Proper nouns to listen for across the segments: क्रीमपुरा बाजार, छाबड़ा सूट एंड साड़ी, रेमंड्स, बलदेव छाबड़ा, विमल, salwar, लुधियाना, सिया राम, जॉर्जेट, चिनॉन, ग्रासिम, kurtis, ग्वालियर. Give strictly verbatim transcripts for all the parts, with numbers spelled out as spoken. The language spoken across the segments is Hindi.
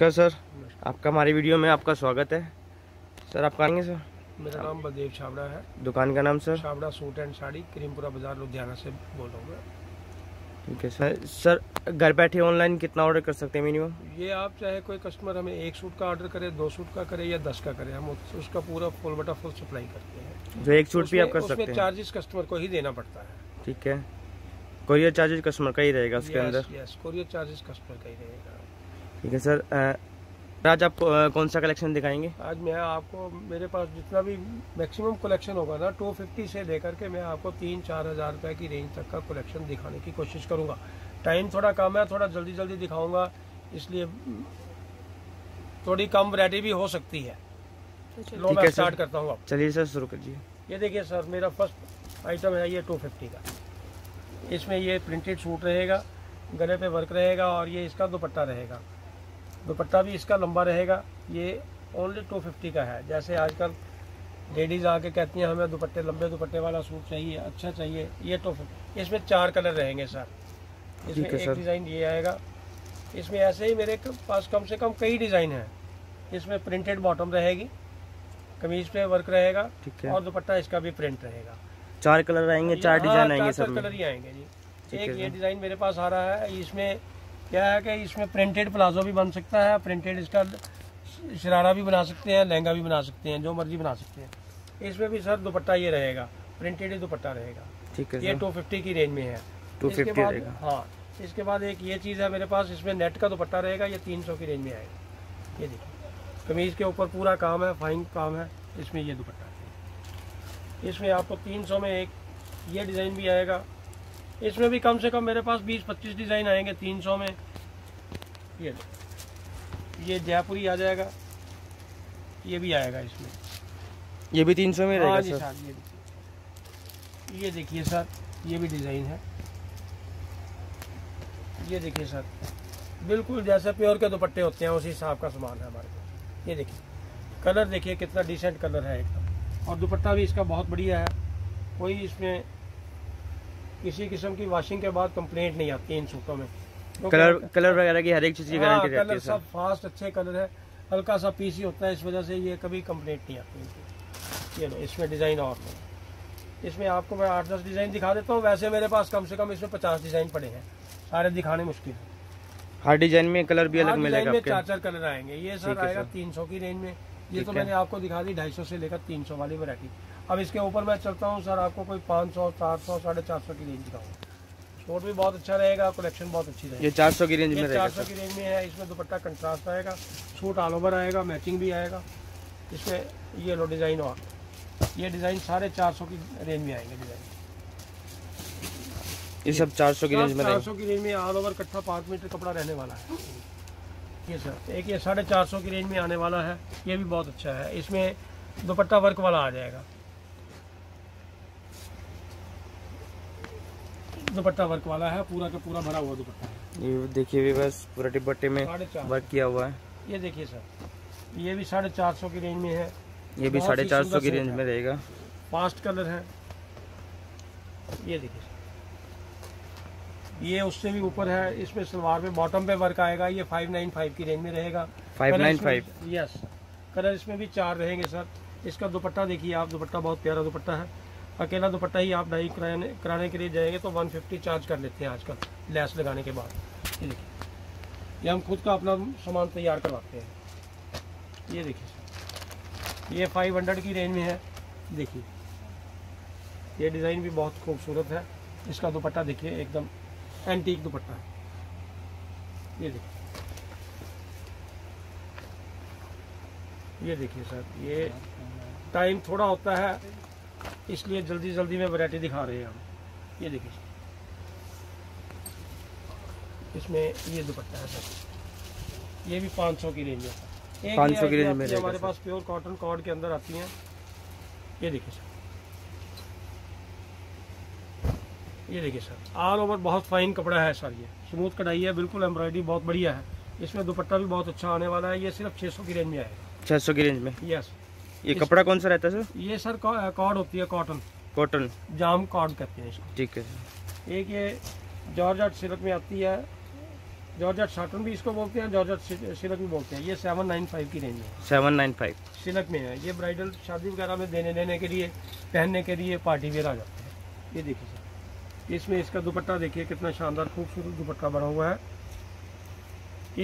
नमस्कार सर, आपका हमारी वीडियो में आपका स्वागत है। सर आप कहेंगे? सर मेरा नाम बलदेव छाबड़ा है, दुकान का नाम sir छाबड़ा सूट एंड साड़ी, क्रीमपुरा बाजार लुधियाना से बोल रहा हूँ मैं। ठीक है सर। सर घर बैठे ऑनलाइन कितना ऑर्डर कर सकते हैं मिनिमम? ये आप चाहे कोई कस्टमर हमें एक सूट का ऑर्डर करे, दो सूट का करे या दस का करे, हम उसका पूरा फुल बटा फुल सप्लाई करते हैं। जो एक सूट भी आप कर सकते हैं? चार्जेस कस्टमर को ही देना पड़ता है। ठीक है, कोरियर चार्जेस कस्टमर का ही रहेगा उसके अंदर? यस, कोरियर चार्जेस कस्टमर का ही रहेगा। ठीक है सर। आज आप कौन सा कलेक्शन दिखाएंगे? आज मैं आपको, मेरे पास जितना भी मैक्सिमम कलेक्शन होगा ना, दो सौ पचास से लेकर के मैं आपको तीन चार हज़ार रुपये की रेंज तक का कलेक्शन दिखाने की कोशिश करूंगा। टाइम थोड़ा कम है, थोड़ा जल्दी जल्दी दिखाऊंगा, इसलिए थोड़ी कम वैरायटी भी हो सकती है। लो मैं स्टार्ट करता हूँ। आप चलिए सर शुरू करिए। ये देखिए सर, मेरा फर्स्ट आइटम है ये दो सौ पचास का। इसमें ये प्रिंटेड सूट रहेगा, गले पर वर्क रहेगा और ये इसका दुपट्टा रहेगा। दुपट्टा भी इसका लंबा रहेगा। ये ओनली दो सौ पचास का है। जैसे आजकल लेडीज़ आके कहती हैं हमें दुपट्टे, लंबे दुपट्टे वाला सूट चाहिए, अच्छा चाहिए। ये दो सौ पचास। इसमें चार कलर रहेंगे सर। इसमें एक डिज़ाइन ये आएगा। इसमें ऐसे ही मेरे पास कम से कम कई डिज़ाइन हैं। इसमें प्रिंटेड बॉटम रहेगी, कमीज पे वर्क रहेगा और दुपट्टा इसका भी प्रिंट रहेगा। चार कलर रहेंगे, चार डिज़ाइन आएंगे, चार कलर ही आएंगे जी। एक ये डिज़ाइन मेरे पास आ रहा है। इसमें क्या है कि इसमें प्रिंटेड प्लाजो भी बन सकता है, प्रिंटेड इसका शरारा भी बना सकते हैं, लहंगा भी बना सकते हैं, जो मर्जी बना सकते हैं। इसमें भी सर दुपट्टा ये रहेगा, प्रिंटेड ही दुपट्टा रहेगा। ठीक है, ये दो सौ पचास की रेंज में है। दो सौ पचास रहेगा। हाँ, इसके बाद एक ये चीज़ है मेरे पास, इसमें नेट का दुपट्टा रहेगा। ये तीन सौ की रेंज में आएगा। ये देखिए, कमीज के ऊपर पूरा काम है, फाइन काम है। इसमें ये दुपट्टा, इसमें आपको तीन सौ में एक ये डिज़ाइन भी आएगा। इसमें भी कम से कम मेरे पास बीस पच्चीस डिज़ाइन आएंगे तीन सौ में। ये ये जयपुरी आ जाएगा, ये भी आएगा। इसमें ये भी तीन सौ में रहेगा सर। हाँ जी सर, ये देखिए सर, ये भी डिज़ाइन है। ये देखिए सर, बिल्कुल जैसे प्योर के दुपट्टे होते हैं उसी हिसाब का सामान है हमारे पास। ये देखिए कलर, देखिए कितना डिसेंट कलर है एकदम, और दुपट्टा भी इसका बहुत बढ़िया है। कोई इसमें किसी किस्म की वॉशिंग के बाद कंप्लेंट नहीं आती इन सूटों में। कलर कलर वगैरह की हर एक चीज़ की गारंटी रहती है। सब फास्ट अच्छे कलर है, हल्का सा पीसी होता है, इस वजह से ये कभी कंप्लेंट नहीं आती। ये लो, इसमें डिज़ाइन और लो। इसमें आपको मैं आठ दस डिज़ाइन दिखा देता हूँ। वैसे मेरे पास कम से कम इसमें पचास डिज़ाइन पड़े हैं, सारे दिखाने मुश्किल है। हर डिज़ाइन में कलर भी अलग मिलेगा आपको। चार चार कलर आएंगे। ये सर आएगा तीन सौ की रेंज में। ये तो मैंने आपको दिखा दी ढाई सौ से लेकर तीन सौ वाली वैरायटी। अब इसके ऊपर मैं चलता हूँ सर, आपको कोई पाँच सौ, चार सौ, साढ़े चार सौ की रेंज दिखाऊंगा। सूट भी बहुत अच्छा रहेगा, कलेक्शन बहुत अच्छी रहेगी। ये चार सौ की रेंज में रहेगा। चार सौ की रेंज में है। इसमें दुपट्टा कंट्रास्ट आएगा, सूट ऑल ओवर आएगा, मैचिंग भी आएगा। इसमें ये लो डिज़ाइन, और ये डिज़ाइन साढ़े चार सौ की रेंज में आएंगे डिज़ाइन। ये सब चार सौ की रेंज में? चार सौ की रेंज में ऑल ओवर इकट्ठा पाँच मीटर कपड़ा रहने वाला है। ये सर एक ये साढ़े चार सौ की रेंज में आने वाला है, ये भी बहुत अच्छा है। इसमें दुपट्टा वर्क वाला आ जाएगा, दुपट्टा वर्क वाला है, पूरा का पूरा भरा हुआ दुपट्टा। ये देखिए भी बस पूरा दुपट्टे में वर्क किया हुआ है। ये देखिए सर, ये भी साढ़े चार सौ की रेंज में है। ये भी साढ़े चार सौ की रेंज में रहेगा। फास्ट कलर है। ये देखिए सर, ये उससे भी ऊपर है। इसमें सलवार में बॉटम पे वर्क आएगा। ये फाइव नाइन फाइव की रेंज में रहेगा। Five nine five. Yes, colour इसमें भी चार रहेंगे सर। इसका दुपट्टा देखिए आप, दुपट्टा बहुत प्यारा दुपट्टा है। अकेला दुपट्टा ही आप डाई कराने कराने के लिए जाएंगे तो एक सौ पचास चार्ज कर लेते हैं आजकल, लैस लगाने के बाद। ये देखिए, ये हम खुद का अपना सामान तैयार करवाते हैं। ये देखिए सर, ये पाँच सौ की रेंज में है। देखिए ये डिज़ाइन भी बहुत खूबसूरत है। इसका दुपट्टा देखिए, एकदम एंटीक दुपट्टा है। ये देखिए, ये देखिए सर, ये टाइम थोड़ा होता है इसलिए जल्दी जल्दी में वैरायटी दिखा रहे हैं हम। ये देखिए, इसमें ये दुपट्टा है सर, ये भी पाँच सौ की रेंज में। पाँच सौ की रेंज में हमारे पास प्योर कॉटन कॉर्ड के अंदर आती हैं। ये देखिए सर, ये देखिए सर, ऑल ओवर बहुत फाइन कपड़ा है सर। ये स्मूथ कढ़ाई है, बिल्कुल एम्ब्रॉयडरी बहुत बढ़िया है। इसमें दुपट्टा भी बहुत अच्छा आने वाला है। ये सिर्फ छः सौ की रेंज में आएगा। छः सौ की रेंज में? यस। ये कपड़ा कौन सा रहता है सर? ये सर कॉर्ड होती है, कॉटन। कॉटन जाम कॉर्ड कहते हैं इसको। ठीक है। एक ये जॉर्जेट सिल्क में आती है, जॉर्जेट साटन भी इसको बोलते हैं, जॉर्जेट सिल्क भी बोलते हैं। ये सेवन नाइन फाइव की रेंज है, सेवन नाइन फाइव सिल्क में है। ये ब्राइडल शादी वगैरह में देने लेने के लिए, पहनने के लिए, पार्टी वेयर आ जाते हैं। ये देखिए सर, इसमें इसका दुपट्टा देखिए कितना शानदार खूबसूरत दुपट्टा बना हुआ है।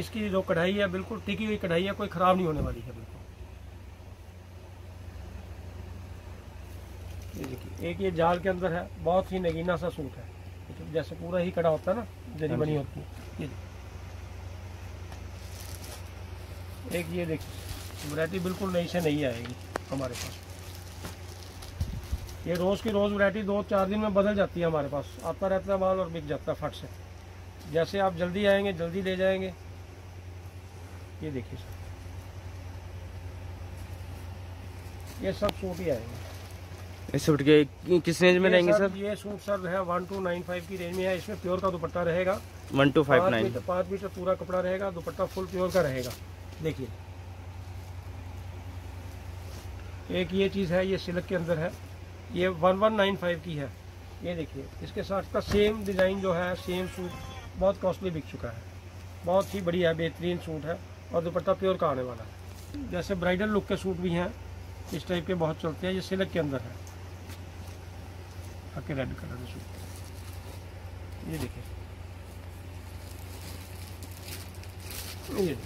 इसकी जो कढ़ाई है बिल्कुल टिकी हुई कढ़ाई है, कोई ख़राब नहीं होने वाली है बिल्कुल। ये देखिए, एक ये जाल के अंदर है, बहुत ही नगीना सा सूट है, तो जैसे पूरा ही कड़ा होता है ना, जरी बनी होती है। ये एक ये देखिए वैरायटी बिल्कुल नई से नई आएगी हमारे पास। ये रोज़ की रोज़ वैरायटी दो चार दिन में बदल जाती है हमारे पास, आता रहता है माल और बिक जाता है फट से। जैसे आप जल्दी आएंगे जल्दी ले जाएंगे। ये देखिए सर, ये सब सूट ही आएंगे। इस सूट के किस रेंज में रहेंगे सर? ये सूट सर है वन टू नाइन फाइव की रेंज में है। इसमें प्योर का दुपट्टा रहेगा, वन टू फाइव नाइन पाँच मीटर पूरा कपड़ा रहेगा, दुपट्टा फुल प्योर का रहेगा। देखिए एक ये चीज़ है, ये सिल्क के अंदर है, ये वन वन नाइन फाइव की है। ये देखिए इसके साथ का सेम डिज़ाइन जो है, सेम सूट बहुत कॉस्टली बिक चुका है, बहुत ही बढ़िया बेहतरीन सूट है और दुपट्टा प्योर का आने वाला है। जैसे ब्राइडल लुक के सूट भी हैं इस टाइप के, बहुत चलते हैं। ये सिल्क के अंदर है, हल्के रेड कलर के सूट। ये देखिए ये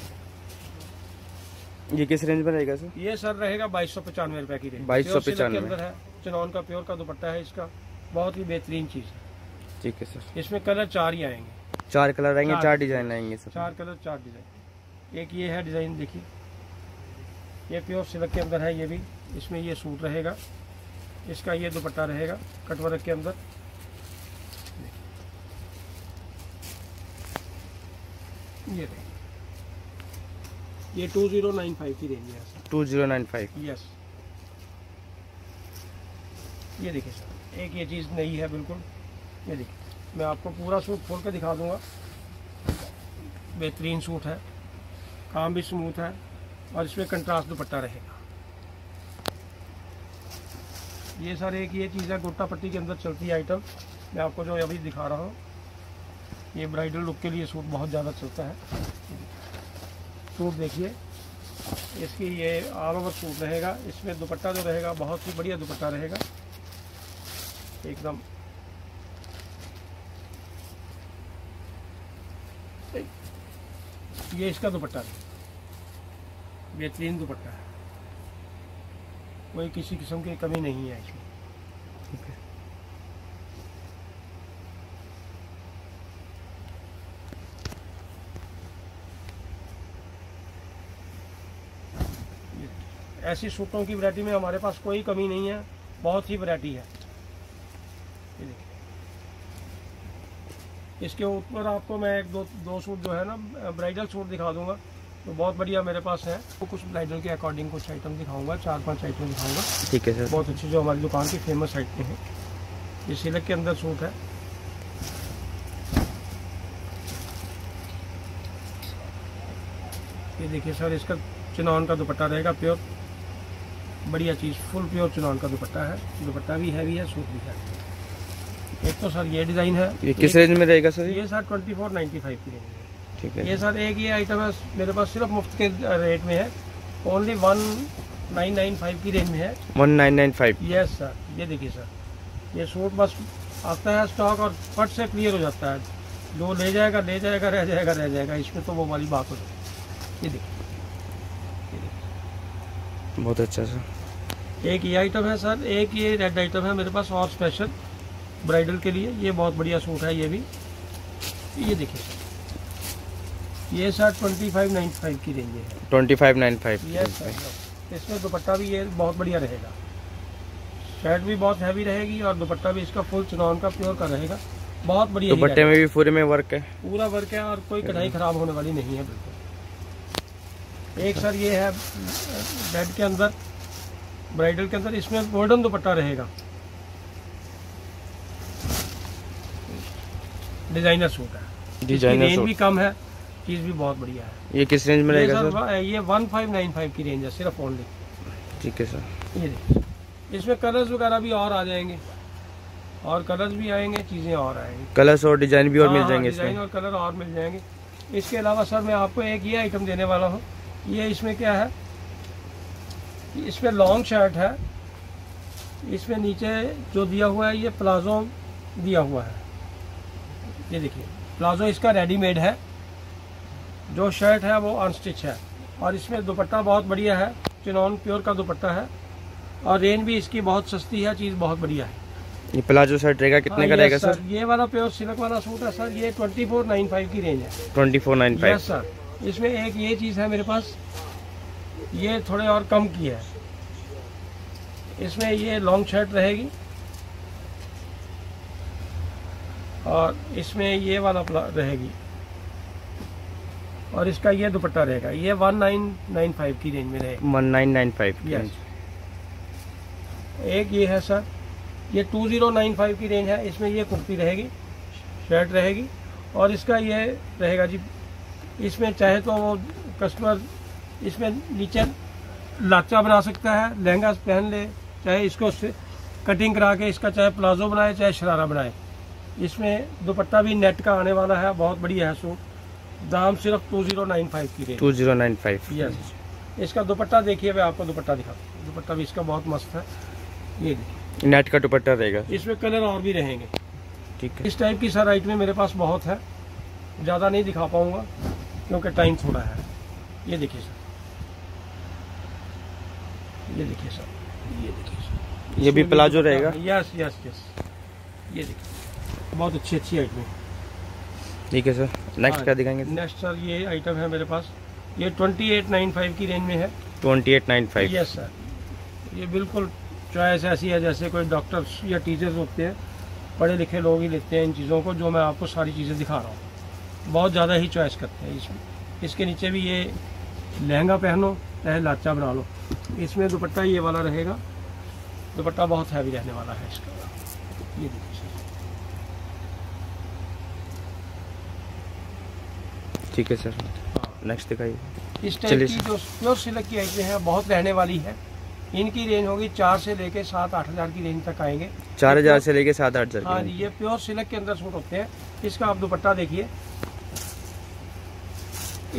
ये किस रेंज में रहेगा सर? ये सर रहेगा बाईस सौ पचानवे रुपए की रेंज, बाईस सौ पचानवे अंदर है। चिनॉन का प्योर का दुपट्टा है, इसका बहुत ही बेहतरीन चीज है। ठीक है सर, इसमें कलर चार ही आएंगे, चार कलर आएंगे, चार डिजाइन आएंगे सर, चार कलर चार डिजाइन। एक ये है डिजाइन देखिए, ये प्योर सिल्क के अंदर है। ये भी इसमें ये सूट रहेगा, इसका ये दुपट्टा रहेगा कटवर्क के अंदर। ये ये टू जीरो नाइन फाइव की रेंज है sir, two zero nine five yes. ये देखिए सर, एक ये चीज़ नई है बिल्कुल। ये देखिए, मैं आपको पूरा सूट खोल के दिखा दूंगा। बेहतरीन सूट है, काम भी स्मूथ है और इसमें कंट्रास्ट दुपट्टा रहेगा। ये सर एक ये चीज़ है, गोटा पट्टी के अंदर चलती आइटम, मैं आपको जो अभी दिखा रहा हूँ। ये ब्राइडल लुक के लिए सूट बहुत ज़्यादा चलता है। सूट देखिए, इसकी ये ऑल ओवर सूट रहेगा। इसमें दुपट्टा जो रहेगा बहुत ही बढ़िया दुपट्टा रहेगा एकदम। ये इसका दुपट्टा है, बेहतरीन दुपट्टा है, कोई किसी किस्म की कमी नहीं है इसमें। okay. ऐसी सूटों की वैरायटी में हमारे पास कोई कमी नहीं है, बहुत ही वैरायटी है। ये देखिए, इसके ऊपर आपको मैं एक दो दो सूट जो है ना ब्राइडल सूट दिखा दूंगा, तो बहुत बढ़िया मेरे पास है। तो कुछ ब्राइडल के अकॉर्डिंग कुछ आइटम दिखाऊंगा, चार पांच आइटम दिखाऊंगा। ठीक है सर, बहुत अच्छी जो हमारी दुकान की फेमस आइटम है। ये सिल्क के अंदर सूट है, ये देखिए सर, इसका चिनॉन का दुपट्टा रहेगा प्योर, बढ़िया चीज़, फुल प्योर चिनॉन का दुपट्टा है। दुपट्टा भी हैवी है, सूट भी है। एक तो सर ये डिज़ाइन है, ये किस रेंज में रहेगा सर? ये sir twenty four ninety five की रेंज है। ठीक है, ये सर एक ये आइटम है मेरे पास, सिर्फ मुफ्त के रेट में है, only one nine nine five की रेंज में है, one nine nine five yes sir. ये देखिए सर, ये सूट बस आता है स्टॉक और फट से क्लियर हो जाता है। जो ले जाएगा ले जाएगा, रह जाएगा रह जाएगा, इसमें तो वो वाली बात हो जाएगी। ये देखिए, बहुत अच्छा सर। एक ये आइटम है सर, एक ये रेड आइटम है मेरे पास और स्पेशल ब्राइडल के लिए, ये बहुत बढ़िया सूट है ये भी। ये देखिए सर, ये sir twenty five nine five की रेंज है, twenty five nine five yes. इसमें दुपट्टा भी ये बहुत बढ़िया रहेगा, शर्ट भी बहुत हैवी रहेगी और दुपट्टा भी इसका फुल चिनॉन का प्योर का रहेगा, बहुत बढ़िया। दुपट्टे में भी पूरे में वर्क है, पूरा वर्क है और कोई कढ़ाई खराब होने वाली नहीं है बिल्कुल। एक सर ये है रेड के अंदर, ब्राइडल के अंदर, इसमें गोल्डन दुपट्टा रहेगा, डिजाइनर सूट है, डिजाइनर सूट भी कम है, चीज़ भी बहुत बढ़िया है। ये किस रेंज में रहेगा सर? ये वन फाइव नाइन फाइव की रेंज है सिर्फ ओनली। ठीक है सर, ये देखिए, इसमें कलर्स वगैरह भी और आ जाएंगे, और कलर्स भी आएंगे, चीज़ें और आएंगी, कलर्स और डिजाइन भी और मिल जाएंगे, डिजाइन और कलर और मिल जाएंगे। इसके अलावा सर मैं आपको एक ये आइटम देने वाला हूँ। ये इसमें क्या है, इसमें लॉन्ग शर्ट है, इसमें नीचे जो दिया हुआ है ये प्लाजो दिया हुआ है। ये देखिए प्लाजो इसका रेडीमेड है, जो शर्ट है वो अनस्टिच है। और इसमें दुपट्टा बहुत बढ़िया है, चिनॉन प्योर का दुपट्टा है और रेंज भी इसकी बहुत सस्ती है, चीज़ बहुत बढ़िया है। ये प्लाजो शर्ट रहेगा कितने हाँ, का रहेगा सर? ये वाला प्योर सिल्क वाला सूट है सर, ये ट्वेंटी फोर नाइन फाइव की रेंज है। Twenty four nine five sir. इसमें एक ये चीज़ है मेरे पास, ये थोड़े और कम की है। इसमें ये लॉन्ग शर्ट रहेगी और इसमें ये वाला रहेगी और इसका ये दुपट्टा रहेगा। ये वन नाइन नाइन फाइव की रेंज में रहेगा। One nine nine five. एक ये है सर, ये टू ज़ीरो नाइन फाइव की रेंज है। इसमें ये कुर्ती रहेगी, शर्ट रहेगी और इसका ये रहेगा जी। इसमें चाहे तो वो कस्टमर इसमें नीचे लाचा बना सकता है, लहंगा पहन ले, चाहे इसको कटिंग करा के इसका चाहे प्लाजो बनाए चाहे शरारा बनाए। इसमें दुपट्टा भी नेट का आने वाला है, बहुत बढ़िया है सूट। दाम सिर्फ टू ज़ीरो नाइन फाइव की range. Two zero nine five yes. इसका दुपट्टा देखिए, मैं आपको दुपट्टा दिखाता हूँ। दुपट्टा भी इसका बहुत मस्त है, ये देखिए नेट का दुपट्टा रहेगा। इसमें कलर और भी रहेंगे, ठीक है। इस टाइप की सर आइटमें मेरे पास बहुत है, ज़्यादा नहीं दिखा पाऊँगा क्योंकि टाइम थोड़ा है। ये देखिए सर, ये देखिए सर, ये देखिए सर, ये भी प्लाजो रहेगा। Yes yes yes. ये देखिए बहुत अच्छी अच्छी आइटमें। ठीक है सर, नेक्स्ट क्या दिखाएंगे? नेक्स्ट सर ये आइटम है मेरे पास, ये ट्वेंटी एट नाइन फाइव की रेंज में है। Twenty eight nine five yes sir. ये बिल्कुल चॉइस ऐसी है जैसे कोई डॉक्टर्स या टीचर्स होते हैं, पढ़े लिखे लोग ही लेते हैं इन चीज़ों को। जो मैं आपको सारी चीज़ें दिखा रहा हूँ बहुत ज़्यादा ही चॉइस करते हैं इसमें। इसके नीचे भी ये लहंगा पहनो चाहे लाचा बना लो। इसमें दुपट्टा ये वाला रहेगा, दुपट्टा बहुत हैवी रहने वाला है इसका। ये देखिए सर, ठीक है सर। नेक्स्ट दिखाइए। इस टाइप की जो प्योर सिल्क की आइटमें हैं बहुत रहने वाली है। इनकी रेंज होगी चार से लेके सात आठ हज़ार की रेंज तक आएंगे। चार हज़ार से लेके सात आठ हज़ार। हाँ जी, ये प्योर सिल्क के अंदर सूट होते हैं। इसका आप दुपट्टा देखिए,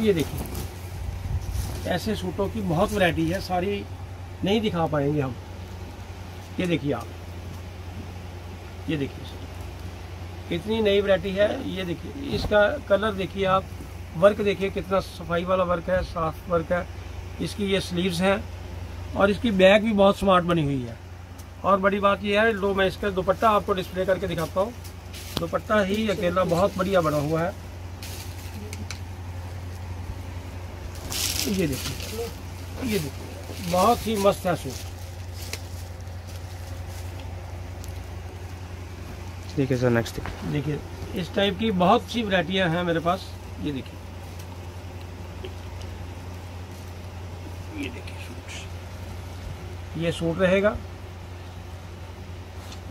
ये देखिए। ऐसे सूटों की बहुत वैरायटी है, सारी नहीं दिखा पाएंगे हम। ये देखिए आप, ये देखिए सर, इतनी नई वैरायटी है। ये देखिए इसका कलर देखिए आप, वर्क देखिए कितना सफाई वाला वर्क है, साफ वर्क है। इसकी ये स्लीव्स हैं और इसकी बैग भी बहुत स्मार्ट बनी हुई है। और बड़ी बात ये है, लो मैं इसका दुपट्टा आपको डिस्प्ले करके दिखाता हूँ। दुपट्टा ही अकेला बहुत बढ़िया बना हुआ है। ये देखिए, ये देखिए बहुत ही मस्त है सूट। ठीक है सर, नेक्स्ट देखिए। इस टाइप की बहुत सी वैरायटियां हैं मेरे पास। ये देखिए, ये देखिए सूट, ये सूट रहेगा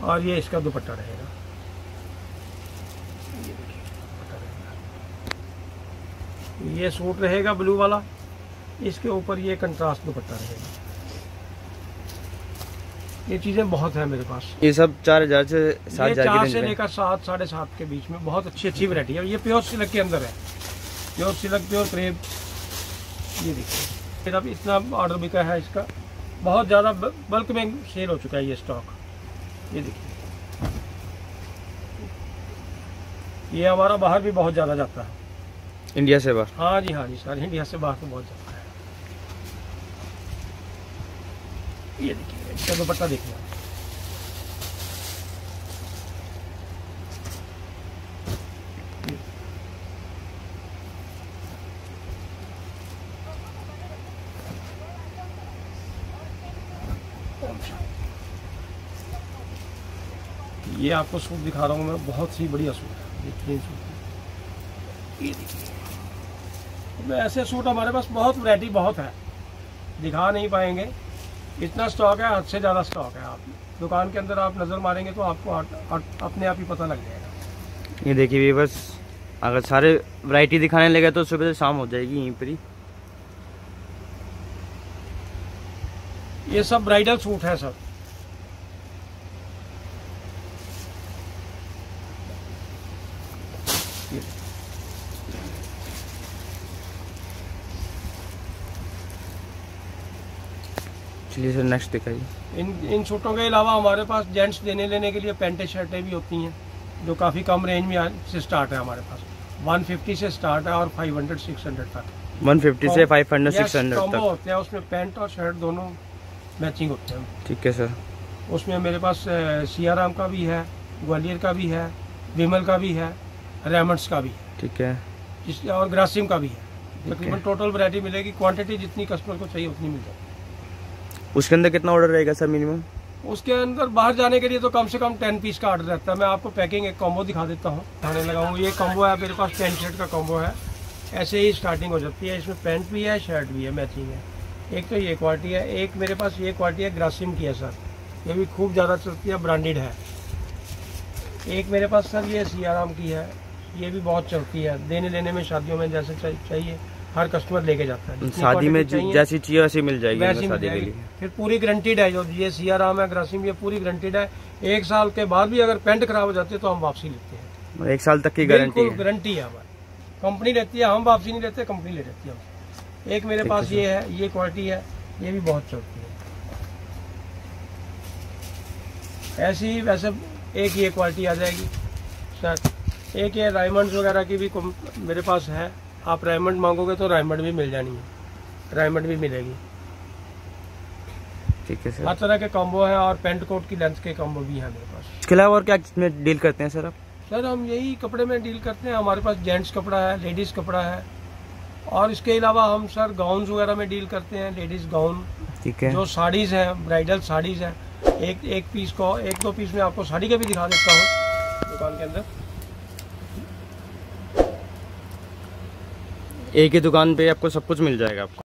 और ये इसका दुपट्टा रहेगा। ये देखिए दुपट्टा रहेगा, ये सूट रहेगा ब्लू वाला, इसके ऊपर ये कंट्रास्ट दुपट्टा रहेगा। ये चीज़ें बहुत हैं मेरे पास। ये सब चार हज़ार से सात हज़ार चार से लेकर सात साढ़े सात के बीच में बहुत अच्छी अच्छी वैरायटी है। ये प्योर सिल्क के अंदर है, प्योर सिल्क प्योर क्रेप। ये देखिए फिर अब इतना ऑर्डर बिका है इसका, बहुत ज़्यादा बल्क में सेल हो चुका है ये स्टॉक। ये देखिए, ये हमारा बाहर भी बहुत ज़्यादा जाता है, इंडिया से बाहर। हाँ जी हाँ जी सर, इंडिया से बाहर तो बहुत ज़्यादा। ये देखिए इसका दुपट्टा देखिए, ये आपको सूट दिखा रहा हूँ मैं, बहुत ही बढ़िया सूट है। देखिए सूट, ये देखिए ऐसे सूट हमारे पास बहुत वैरायटी बहुत है, दिखा नहीं पाएंगे, इतना स्टॉक है, हद से ज़्यादा स्टॉक है। आप दुकान के अंदर आप नज़र मारेंगे तो आपको आट, आट, अपने आप ही पता लग जाएगा। ये देखिए व्यूअर्स, अगर सारे वैरायटी दिखाने लगे तो सुबह से शाम हो जाएगी यहीं पर ही। ये सब ब्राइडल सूट है सब। चलिए सर नेक्स्ट दिखाइए। इन इन सूटों के अलावा हमारे पास जेंट्स देने लेने के लिए पेंटे शर्टें भी होती हैं जो काफ़ी कम रेंज में से स्टार्ट है हमारे पास। एक सौ पचास से स्टार्ट है और पाँच सौ छह सौ तक। एक सौ पचास से पाँच सौ छह सौ तक होते हैं, उसमें पैंट और शर्ट दोनों मैचिंग होते हैं। ठीक है सर। उसमें मेरे पास सिया राम का भी है, ग्वालियर का भी है, विमल का भी है, रेमंड्स का भी है, ठीक है, जिस और ग्रासिम का भी है। तकरीबन टोटल वैरायटी मिलेगी, क्वांटिटी जितनी कस्टमर को चाहिए उतनी मिल जाएगी। उसके अंदर कितना ऑर्डर रहेगा सर मिनिमम? उसके अंदर बाहर जाने के लिए तो कम से कम टेन पीस का ऑर्डर रहता है। मैं आपको पैकिंग एक कॉम्बो दिखा देता हूँ, खाने लगा हूँ। ये कॉम्बो है मेरे पास, पैंट शर्ट का कॉम्बो है। ऐसे ही स्टार्टिंग हो जाती है, इसमें पैंट भी है शर्ट भी है, मैचिंग है। एक तो ये क्वालिटी है, एक मेरे पास ये क्वालिटी है ग्रासिम की है सर, ये भी खूब ज़्यादा चलती है, ब्रांडेड है। एक मेरे पास सर ये सिया राम की है, ये भी बहुत चलती है, देने लेने में शादियों में जैसे चाहिए हर कस्टमर लेके जाता है, शादी में जैसी चाहिए वैसी मिल जाएगी, वैसी मिल जाएगी। फिर पूरी गारंटीड है, जो ये सिया राम है ग्रासिम ये पूरी गारंटीड है। एक साल के बाद भी अगर पैंट खराब हो जाती है तो हम वापसी लेते हैं, एक साल तक की गारंटी है। गारंटी है हमारी, कंपनी लेती है, हम वापसी नहीं लेते, कंपनी ले लेती है। एक मेरे पास ये है, ये क्वालिटी है, ये भी बहुत चलती है। ऐसी ही वैसे एक ये क्वालिटी आ जाएगी सर। एक ये डायमंड्स वगैरह की भी मेरे पास है, आप डायमंड मांगोगे तो डायमंड भी मिल जानी है, डायमंड भी मिलेगी। ठीक है सर। हर तरह के कॉम्बो है और पेंट कोट की लेंथ के कॉम्बो भी है मेरे पास। इसके अलावा और क्या इसमें डील करते हैं सर आप? सर हम यही कपड़े में डील करते हैं, हमारे पास जेंट्स कपड़ा है, लेडीज़ कपड़ा है, और इसके अलावा हम सर गाउन्स वगैरह में डील करते हैं, लेडीज़ गाउन। ठीक है। जो साड़ीज़ हैं, ब्राइडल साड़ीज़ हैं, एक एक पीस को एक दो पीस में आपको साड़ी का भी दिखा देता हूँ दुकान के अंदर। एक ही दुकान पे आपको सब कुछ मिल जाएगा आपको।